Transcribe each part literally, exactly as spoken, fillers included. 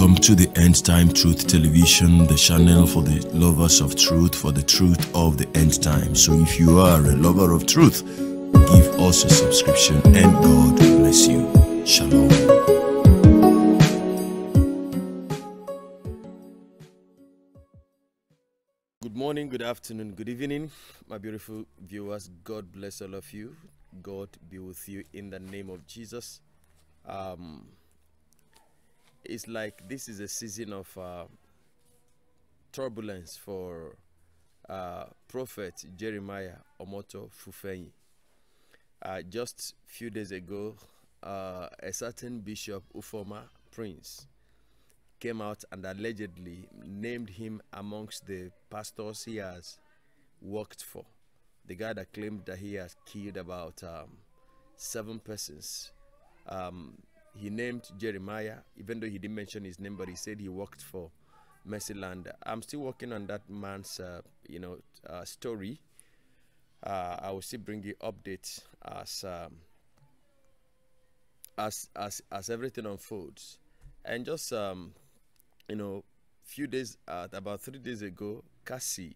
Welcome to the End Time Truth Television, the channel for the lovers of truth, for the truth of the end time. So if you are a lover of truth, give us a subscription and God bless you. Shalom. Good morning, good afternoon, good evening, my beautiful viewers. God bless all of you. God be with you in the name of Jesus. Um... It's like this is a season of uh, turbulence for uh, Prophet Jeremiah Omoto Fufeyin. Uh, just a few days ago, uh, a certain Bishop Ufoma Prince came out and allegedly named him amongst the pastors he has worked for. The guy that claimed that he has killed about um, seven persons. Um, He named Jeremiah, even though he didn't mention his name, but he said he worked for Mercyland. I'm still working on that man's, uh, you know, uh, story. Uh, I will still bring you updates as, um, as as as everything unfolds. And just um, you know, few days, uh, about three days ago, Kassy,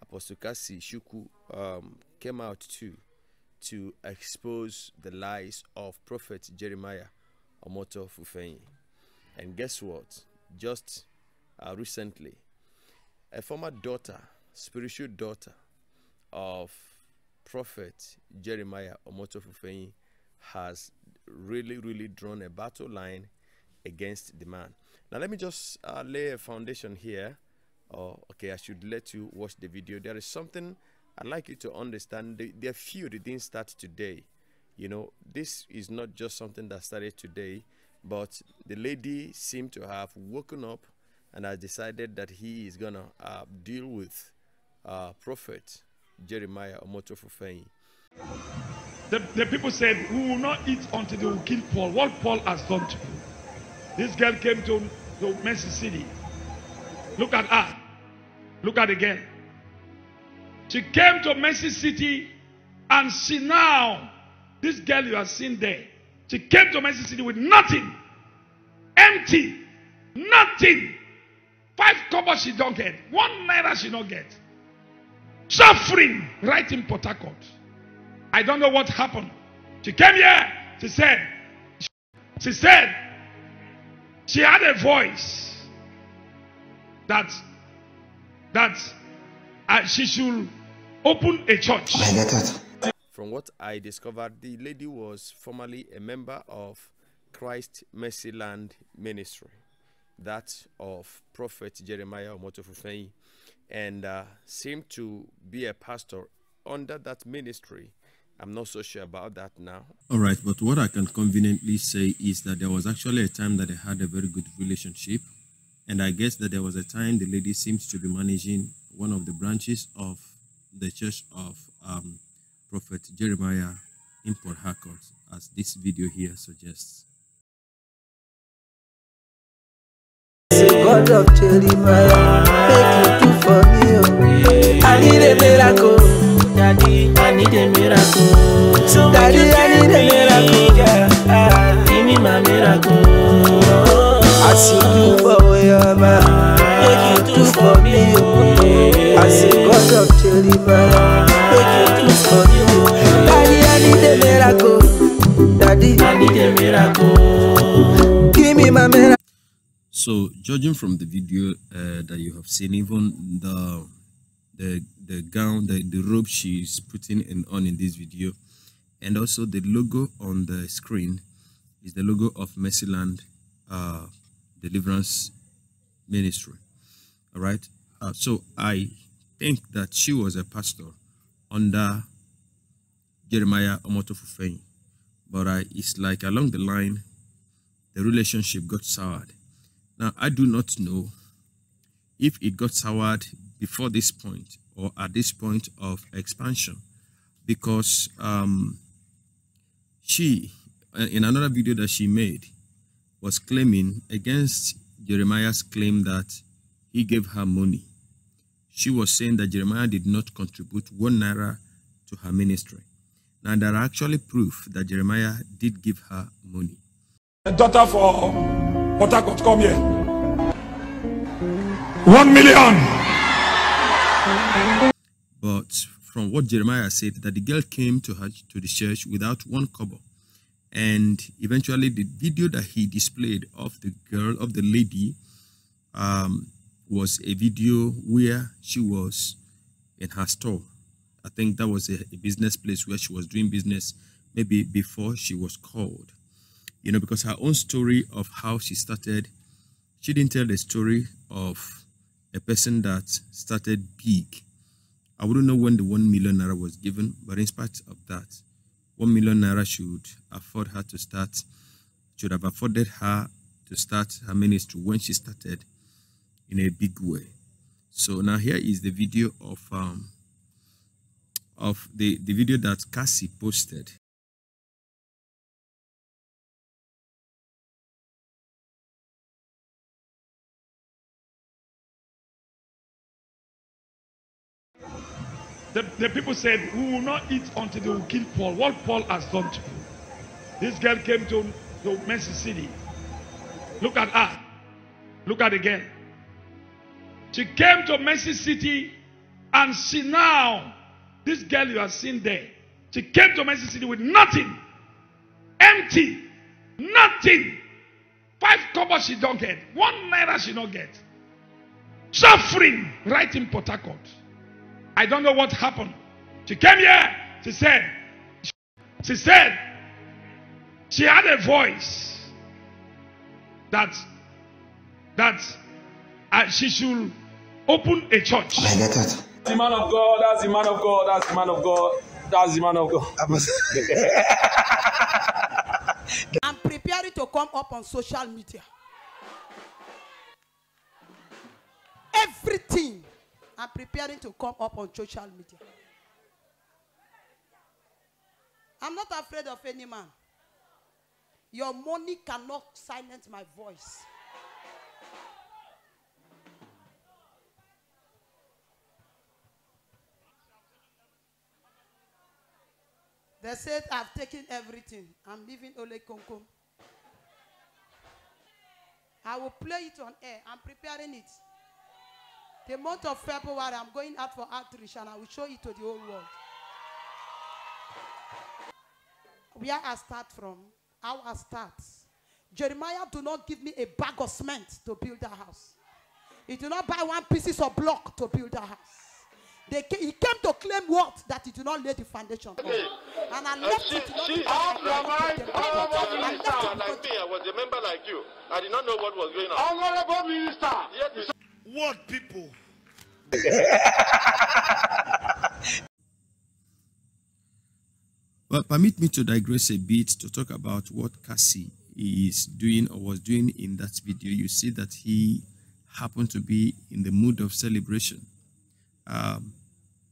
Apostle Kassy Chukwu, um, came out too to expose the lies of Prophet Jeremiah Omoto Fufeyin. And guess what? Just uh, recently, a former daughter, spiritual daughter of Prophet Jeremiah Omoto Fufeyin, has really, really drawn a battle line against the man. Now, let me just uh, lay a foundation here. Oh, okay, I should let you watch the video. There is something I'd like you to understand. The, their feud didn't start today. You know, this is not just something that started today, but the lady seemed to have woken up and has decided that he is gonna uh, deal with uh, Prophet Jeremiah Omoto Fufeyin. The, the people said, we will not eat until they will kill Paul. What Paul has done to you. This girl came to, to Mercy City. Look at her. Look at the girl. She came to Mercy City and she now... This girl you have seen there, she came to Mercy City with nothing, empty, nothing. Five cobbles she don't get, one naira she don't get. Suffering right in Port Harcourt. I don't know what happened. She came here. She said, she said, she had a voice that that uh, she should open a church. I get it. From what I discovered, the lady was formerly a member of Christ Mercy Land Ministry, that of Prophet Jeremiah Omoto Fufeyin, and uh, seemed to be a pastor under that ministry. I'm not so sure about that now. All right, but what I can conveniently say is that there was actually a time that they had a very good relationship, and I guess that there was a time the lady seems to be managing one of the branches of the church of... Um, Prophet Jeremiah in Port Harcourt, as this video here suggests. God of Jeremiah, make you do for me. I need a miracle, Daddy. I need a miracle, so Daddy. I need a miracle, yeah. Give me my miracle. I see you for your man, make you do for me. I see God of Jeremiah. Daddy, I need a miracle. Daddy, I need a miracle. Give me my miracle. So, judging from the video uh, that you have seen, even the the the gown, the, the robe she's putting in, on in this video, and also the logo on the screen is the logo of Mercyland uh, Deliverance Ministry. All right. Uh, so I think that she was a pastor under Jeremiah Omoto Fufeyin, but I, it's like along the line the relationship got soured. Now I do not know if it got soured before this point or at this point of expansion, because um, she, in another video that she made, was claiming against Jeremiah's claim that he gave her money. She was saying that Jeremiah did not contribute one naira to her ministry. Now, there are actually proof that Jeremiah did give her money. The daughter for Port Harcourt, come here. One million. But from what Jeremiah said, that the girl came to her to the church without one kobo, and eventually the video that he displayed of the girl, of the lady, um, was a video where she was in her store. I think that was a, a business place where she was doing business, maybe before she was called. You know, because her own story of how she started, she didn't tell the story of a person that started big. I wouldn't know when the one million naira was given, but in spite of that, one million naira should afford her to start, should have afforded her to start her ministry when she started in a big way. So now here is the video of um, of the the video that Kassy posted. The, the people said, we will not eat until they will kill Paul. What Paul has done to you. This girl came to, to Mercy City. Look at her. Look at the girl. She came to Mercy City, and she now, this girl you have seen there, she came to Mercy City with nothing. Empty. Nothing. Five copper she don't get. One naira she don't get. Suffering right in Port Harcourt. I don't know what happened. She came here. She said, she said, she had a voice that, that uh, she should open a church. I get it. That's the man of God, that's the man of God, that's the man of God, that's the man of God. I'm preparing to come up on social media. Everything. I'm preparing to come up on social media. I'm not afraid of any man. Your money cannot silence my voice. They said I've taken everything. I'm leaving Ole Konko. I will play it on air. I'm preparing it. The month of February, I'm going out for outreach, and I will show it to the whole world. Where I start from, how I start. Jeremiah do not give me a bag of cement to build a house. He did not buy one piece of block to build a house. They came, he came to claim what? That he did not lay the foundation for. Okay. And I left and she, it. Not she had your mind all over minister like me. I was a member like you. I did not know what was going on. Honorable minister. Yet what people? Well, permit me to digress a bit to talk about what Kassy is doing or was doing in that video. You see that he happened to be in the mood of celebration. Um,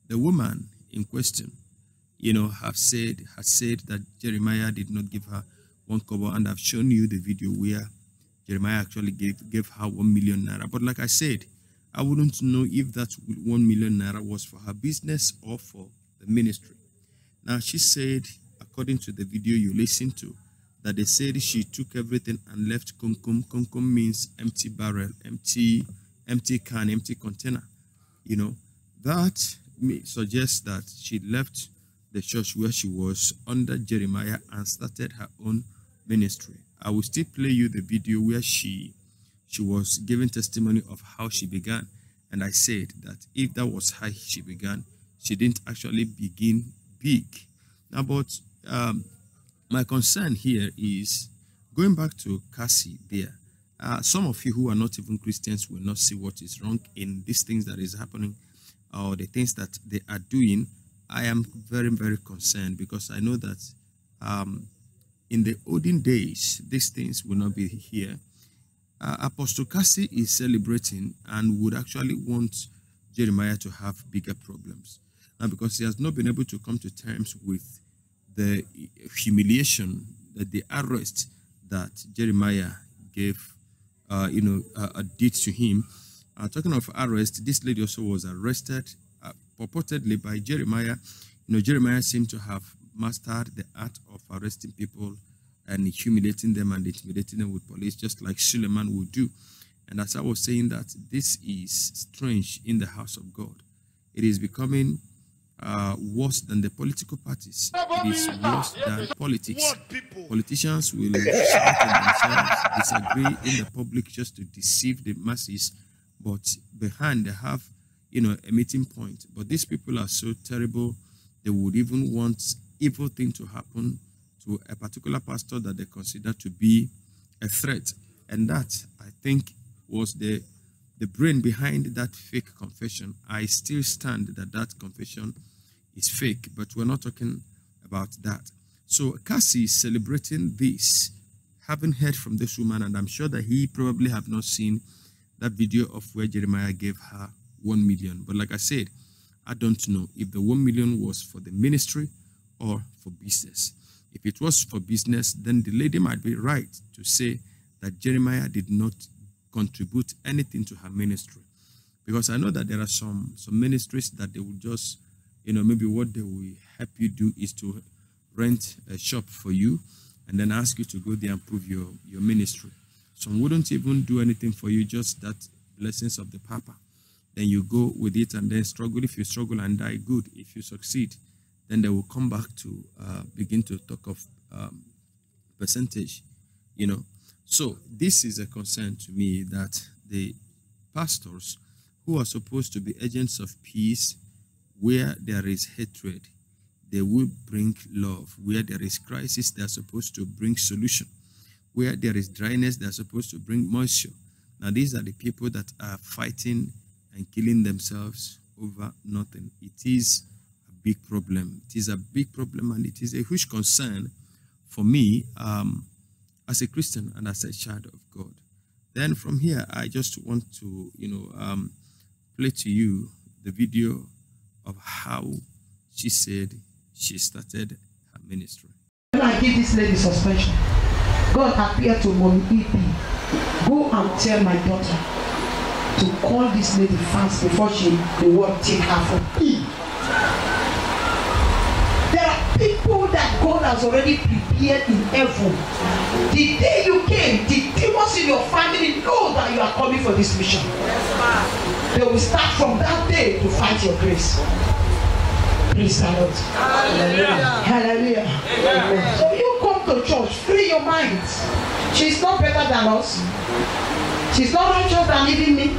the woman in question, you know, have said has said that Jeremiah did not give her one kobo, and I've shown you the video where Jeremiah actually gave, gave her one million naira. But like I said, I wouldn't know if that one million naira was for her business or for the ministry. Now, she said, according to the video you listened to, that they said she took everything and left kumkum. Kumkum means empty barrel, empty, empty can, empty container. You know, that suggests that she left the church where she was under Jeremiah and started her own ministry. I will still play you the video where she she was giving testimony of how she began. And I said that if that was how she began, she didn't actually begin big. Now, but um, my concern here is, going back to Kassy there, uh, some of you who are not even Christians will not see what is wrong in these things that is happening or the things that they are doing. I am very, very concerned because I know that um, in the olden days, these things will not be here. Uh, Apostle Kassy is celebrating and would actually want Jeremiah to have bigger problems. And because he has not been able to come to terms with the humiliation, the arrest that Jeremiah gave, uh, you know, uh, did to him. Uh, talking of arrest, this lady also was arrested uh, purportedly by Jeremiah. You know, Jeremiah seemed to have mastered the art of arresting people and humiliating them and intimidating them with police, just like Suleiman would do. And as I was saying that this is strange in the house of God, it is becoming uh, worse than the political parties. It is worse than politics. Politicians will disagree in the public just to deceive the masses, but behind they have, you know, a meeting point. But these people are so terrible, they would even want evil thing to happen to a particular pastor that they consider to be a threat. And that, I think, was the the brain behind that fake confession. I still stand that that confession is fake, but we're not talking about that. So Kassy is celebrating this. Haven't heard from this woman, and I'm sure that he probably have not seen that video of where Jeremiah gave her one million. But like I said, I don't know if the one million was for the ministry or for business. If it was for business, then the lady might be right to say that Jeremiah did not contribute anything to her ministry, because I know that there are some some ministries that they will just, you know, maybe what they will help you do is to rent a shop for you and then ask you to go there and prove your your ministry. Some wouldn't even do anything for you, just that blessings of the papa. Then you go with it and then struggle. If you struggle and die, good. If you succeed, then they will come back to uh, begin to talk of um, percentage, you know. So this is a concern to me, that the pastors who are supposed to be agents of peace, where there is hatred, they will bring love. Where there is crisis, they are supposed to bring solution. Where there is dryness, they are supposed to bring moisture. Now, these are the people that are fighting and killing themselves over nothing. It is a big problem. It is a big problem, and it is a huge concern for me, um, as a Christian and as a child of God. Then from here, I just want to, you know, um, play to you the video of how she said she started her ministry. When I give this lady suspension, God appeared to Mommy E P. Go and tell my daughter to call this lady fast before she, the world take her for pee. People that God has already prepared in heaven. The day you came, the demons in your family know that you are coming for this mission. They will start from that day to fight your grace. Praise the Lord. Hallelujah. Hallelujah. Hallelujah. So you come to church, free your mind. She's not better than us. She's not righteous than even me.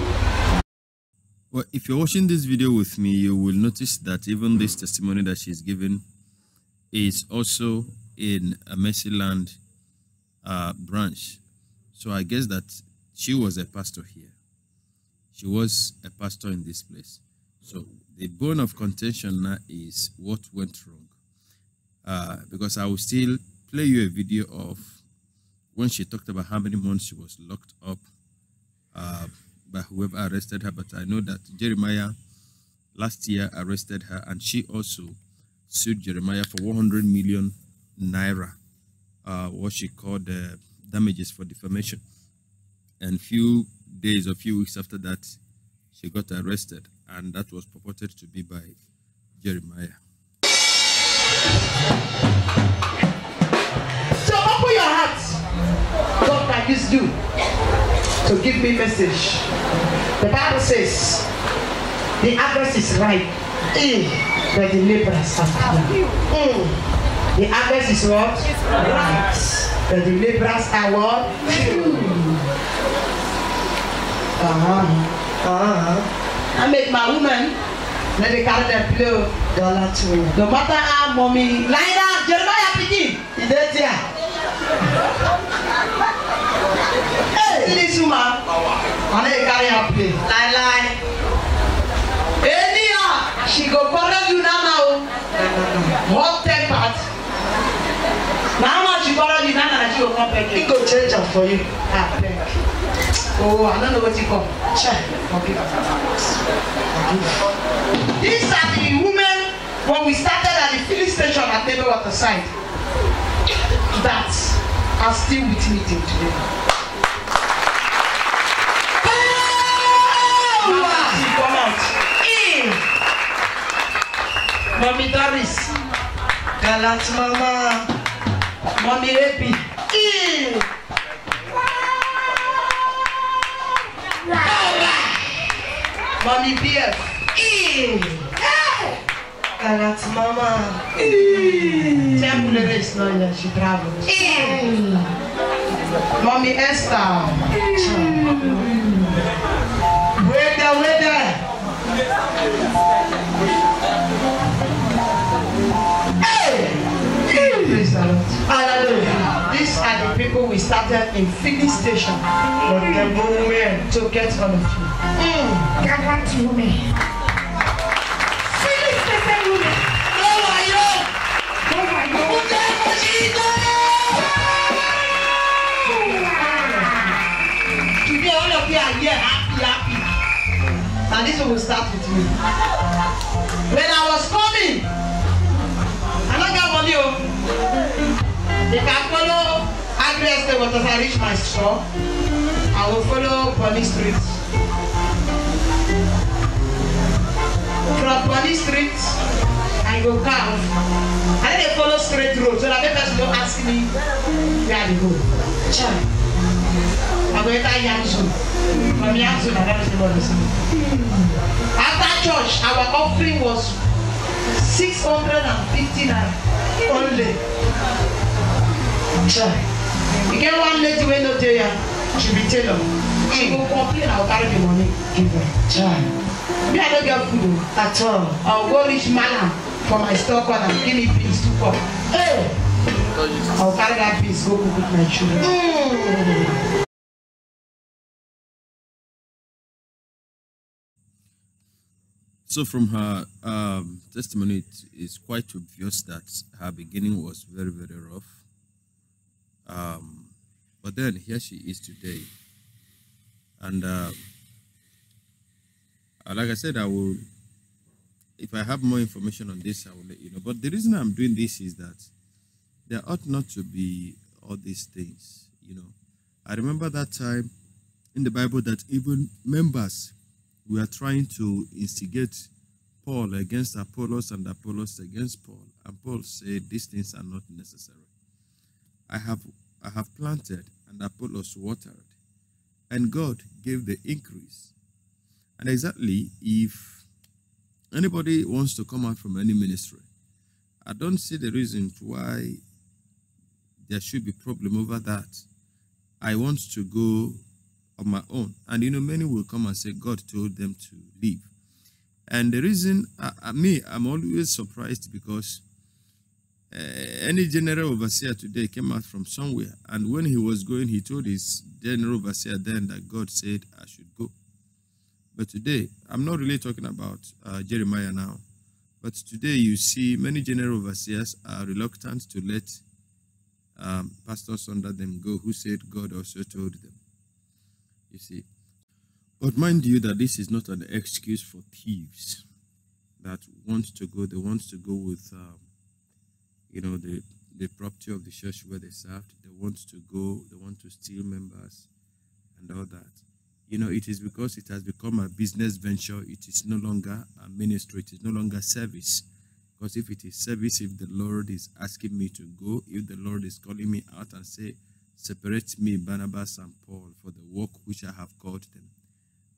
Well, if you're watching this video with me, you will notice that even this testimony that she's given is also in a Mercyland uh, branch. So I guess that she was a pastor here. She was a pastor in this place. So the bone of contention now is what went wrong. Uh, because I will still play you a video of when she talked about how many months she was locked up uh, by whoever arrested her. But I know that Jeremiah last year arrested her, and she also sued Jeremiah for one hundred million naira, uh, what she called uh, damages for defamation. And few days or few weeks after that, she got arrested, and that was purported to be by Jeremiah. So open your heart, God like this do, to give me message. The Bible says the address is right. Mm. But the laborers have come. Mm. The harvest is what? Right. But the laborers are what? Uh-huh. Uh-huh. I make my woman, let me carry the blue dollar to her. No matter how mommy, line up, Jeremiah picking. Is that there? Hey, see this woman? I let me carry her plate. Line, line. Hey, she go correct you now now. What take part? Now much she correct you now now she go come back. He go change her for you. Oh, I don't know what you call. Check. Okay. These are the women when we started at the filling station at Table Water side. That are still with me till today. Mommy Doris, Galant Mama, Mommy Epi, Eee! Wow! Mommy B F. Eee! Hey! Kalat mama. Eee! Temple is not yet, she travels. Eee! Mommy Esther. Eee! Wait there, wait there. Hey! Eee! Praise the Lord. Hallelujah. These are the people we started in Philly Station, but the women took it on the field. Gallant women. Philly Station women. Oh my God. Oh my God. Today all of you are here happy, happy. And this one will start with me. When I was coming, I don't got money. They can follow address the waters I reach my store. I will follow Bonny Street. From Bonny Street, I go curve. And then they follow straight road so that people don't ask me where they go. I go enter Yangsu. From Yangsu, I never see what they see. After church, our offering was six hundred fifty naira only. You get one lady when no tell you, she be tailor. She go complain, I will carry the money, give her. Me, I don't get food at all. I will go reach Malam for my store corner, give me peace to pop. Hey! I will carry that peace, go cook with my children. Mm. So from her um, testimony, it is quite obvious that her beginning was very, very rough. Um, but then here she is today, and uh, like I said, I will, if I have more information on this, I will let you know. But the reason I'm doing this is that there ought not to be all these things, you know. I remember that time in the Bible that even members were trying to instigate Paul against Apollos and Apollos against Paul, and Paul said these things are not necessary. I have I have planted and Apollos watered, and God gave the increase. And exactly, if anybody wants to come out from any ministry, I don't see the reason why there should be problem over that. I want to go on my own, and you know many will come and say God told them to leave. And the reason, I, I, me, I'm always surprised because. Uh, any general overseer today came out from somewhere, and when he was going, he told his general overseer then that God said I should go. But today, I'm not really talking about uh, Jeremiah now, but today you see many general overseers are reluctant to let um, pastors under them go, who said God also told them. You see, but mind you that this is not an excuse for thieves that want to go. They want to go with. Um, You know, the, the property of the church where they served, they want to go, they want to steal members and all that. You know, it is because it has become a business venture. It is no longer a ministry. It is no longer service. Because if it is service, if the Lord is asking me to go, if the Lord is calling me out and say, separate me, Barnabas and Paul, for the work which I have called them.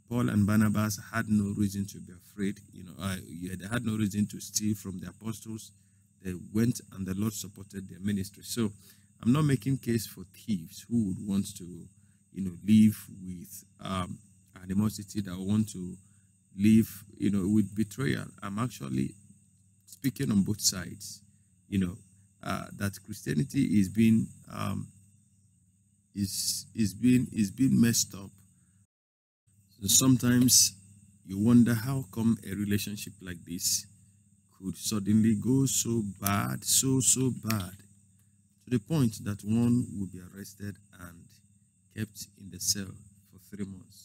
Paul and Barnabas had no reason to be afraid. You know, uh, yeah, they had no reason to steal from the apostles. They went and the Lord supported their ministry. So I'm not making case for thieves who would want to, you know, live with um, animosity, that want to live, you know, with betrayal. I'm actually speaking on both sides, you know, uh, that Christianity is being um, is is being is being messed up. So sometimes you wonder how come a relationship like this could suddenly go so bad, so, so bad, to the point that one would be arrested and kept in the cell for three months.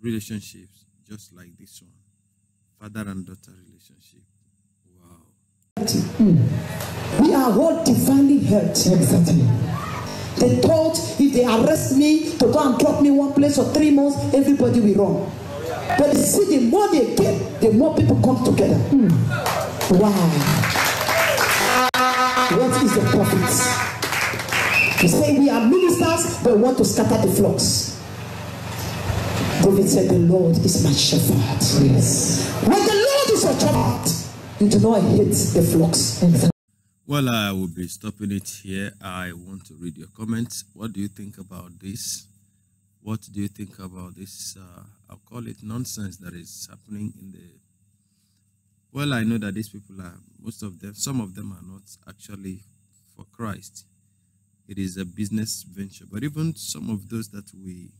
Relationships just like this one. Father and daughter relationship. Wow. Mm. We are all divinely hurt. Exactly. They thought if they arrest me to go and drop me one place for three months, everybody will run. But you see, the more they get, the more people come together. Mm. Wow. What is the profit? You say we are ministers, but we want to scatter the flocks. David said, the Lord is my shepherd. Yes. When the Lord is your shepherd, you do not hate the flocks. Well, I will be stopping it here. I want to read your comments. What do you think about this? What do you think about this? Uh, I'll call it nonsense that is happening in the... Well, I know that these people are, most of them, some of them are not actually for Christ. It is a business venture. But even some of those that we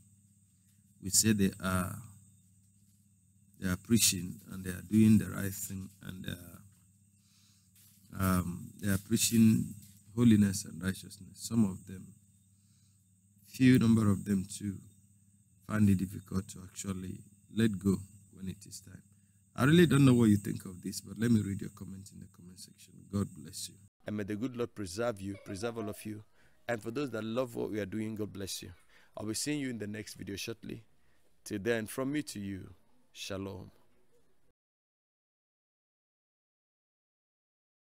we say they are, they are preaching and they are doing the right thing and they are Um, they are preaching holiness and righteousness. Some of them, few number of them too, find it difficult to actually let go when it is time. I really don't know what you think of this, but let me read your comments in the comment section. God bless you. And may the good Lord preserve you, preserve all of you. And for those that love what we are doing, God bless you. I'll be seeing you in the next video shortly. Till then, from me to you, shalom.